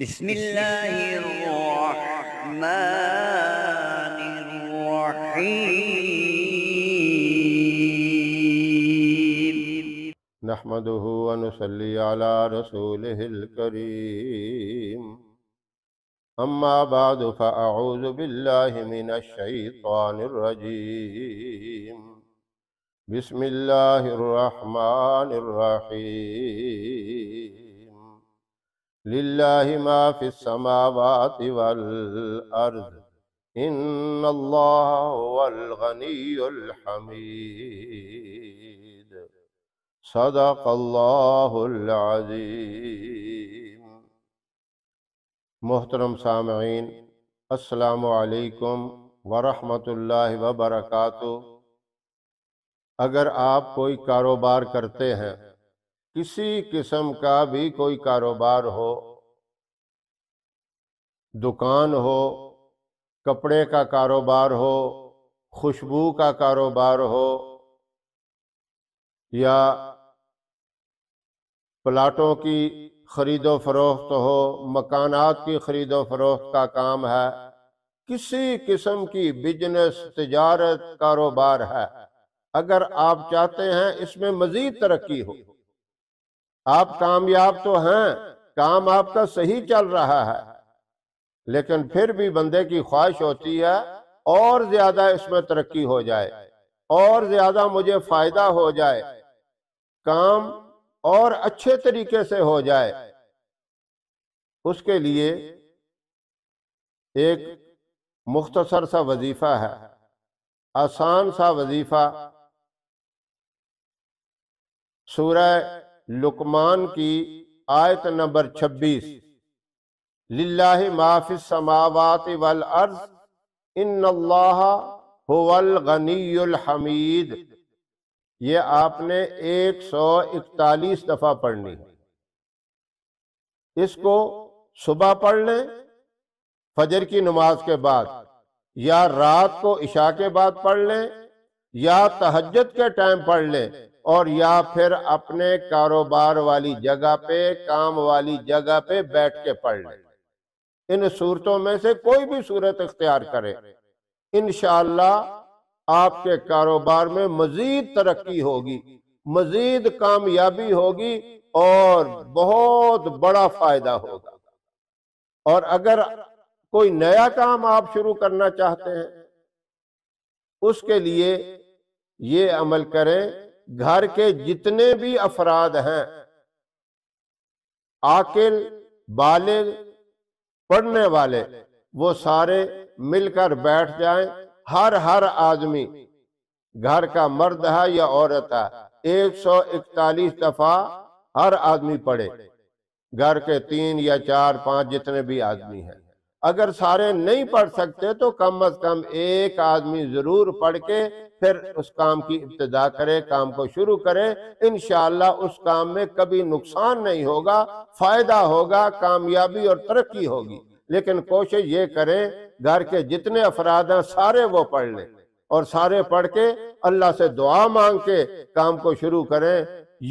بسم الله الرحمن الرحيم نحمده ونصلي على رسوله الكريم أما بعد فأعوذ بالله من الشيطان الرجيم بسم الله الرحمن الرحيم لله ما في السماوات والأرض إن الله هو الغني الحميد صدق الله العظيم. محترم سامعین، السلام علیکم ورحمۃ اللہ وبرکاتہ. اگر آپ کوئی کاروبار کرتے ہیں، کسی قسم کا بھی کوئی کاروبار ہو، دکان ہو، کپڑے کا کاروبار ہو، خوشبو کا کاروبار ہو، یا پلاٹوں کی خرید و فروخت ہو، مکانات کی خرید و فروخت کا کام ہے، کسی قسم کی بزنس، تجارت، کاروبار ہے. اگر آپ چاہتے ہیں اس میں مزید ترقی ہو، آپ کامیاب تو ہیں، کام آپ کا صحیح چل رہا ہے، لیکن پھر بھی بندے کی خواہش ہوتی ہے اور زیادہ اس میں ترقی ہو جائے، اور زیادہ مجھے فائدہ ہو جائے، کام اور اچھے طریقے سے ہو جائے. اس کے لیے ایک مختصر سا وظیفہ ہے، آسان سا وظیفہ. سورہ لقمان کی آیت نمبر 26، لِلَّهِ مَا فِي السَّمَاوَاتِ وَالْأَرْضِ إِنَّ اللَّهَ هُوَ الْغَنِيُّ الْحَمِيدِ. یہ آپ نے 141 دفعہ پڑھنی ہے. اس کو صبح پڑھ لیں فجر کی نماز کے بعد، یا رات کو عشاء کے بعد پڑھ لیں، یا تہجد کے ٹائم پڑھ لیں، اور یا پھر اپنے کاروبار والی جگہ پہ، کام والی جگہ پہ بیٹھ کے پڑھ لیں. ان صورتوں میں سے کوئی بھی صورت اختیار کریں، انشاءاللہ آپ کے کاروبار میں مزید ترقی ہوگی، مزید کامیابی ہوگی، اور بہت بڑا فائدہ ہوگا. اور اگر کوئی نیا کام آپ شروع کرنا چاہتے ہیں، اس کے لیے یہ عمل کریں. گھر کے جتنے بھی افراد ہیں، عاقل، بالغ، پڑھنے والے، وہ سارے مل کر بیٹھ جائیں. ہر آدمی، گھر کا مرد ہے یا عورت ہے، 141 دفعہ ہر آدمی پڑھے. گھر کے 3 یا 4 5 جتنے بھی آدمی ہیں، اگر سارے نہیں پڑھ سکتے تو کم از کم ایک آدمی ضرور پڑھ کے پھر اس کام کی ابتدا کرے، کام کو شروع کرے. انشاءاللہ اس کام میں کبھی نقصان نہیں ہوگا، فائدہ ہوگا، کامیابی اور ترقی ہوگی. لیکن کوشش یہ کریں گھر کے جتنے افراد ہیں سارے وہ پڑھ لیں، اور سارے پڑھ کے اللہ سے دعا مانگ کے کام کو شروع کریں.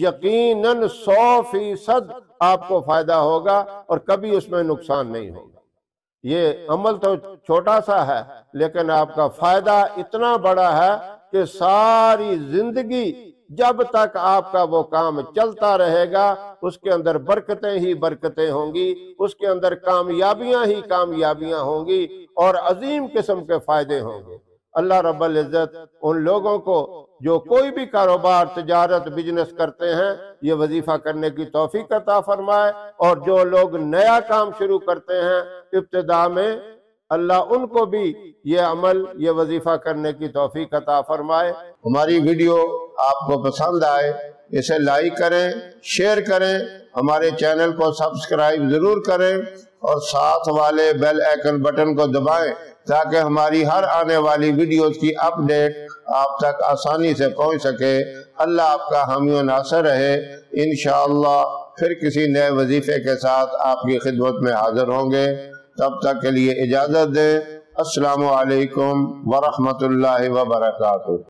یقیناً 100% آپ کو فائدہ ہوگا اور کبھی اس میں نقصان نہیں ہوگا. یہ عمل تو چھوٹا سا ہے، لیکن آپ کا فائدہ اتنا بڑا ہے کہ ساری زندگی جب تک آپ کا وہ کام چلتا رہے گا، اس کے اندر برکتیں ہی برکتیں ہوں گی، اس کے اندر کامیابیاں ہی کامیابیاں ہوں گی، اور عظیم قسم کے فائدے ہوں گے. اللہ رب العزت ان لوگوں کو جو کوئی بھی کاروبار، تجارت، بزنس کرتے ہیں، یہ وظیفہ کرنے کی توفیق عطا فرمائے. اور جو لوگ نیا کام شروع کرتے ہیں ابتدا میں، اللہ ان کو بھی یہ عمل، یہ وظیفہ کرنے کی توفیق عطا فرمائے. ہماری ویڈیو آپ کو پسند آئے، اسے لائک کریں، شیئر کریں، ہمارے چینل کو سبسکرائب ضرور کریں، اور ساتھ والے بیل آئیکن بٹن کو دبائیں تاکہ ہماری ہر آنے والی ویڈیوز کی اپڈیٹ آپ تک آسانی سے پہنچ سکے. اللہ آپ کا حامی و ناصر رہے. انشاءاللہ پھر کسی نئے وظیفے کے ساتھ آپ کی خدمت میں حاضر ہوں گے. تب تک کے لیے اجازت دیں. السلام علیکم ورحمۃ اللہ وبرکاتہ.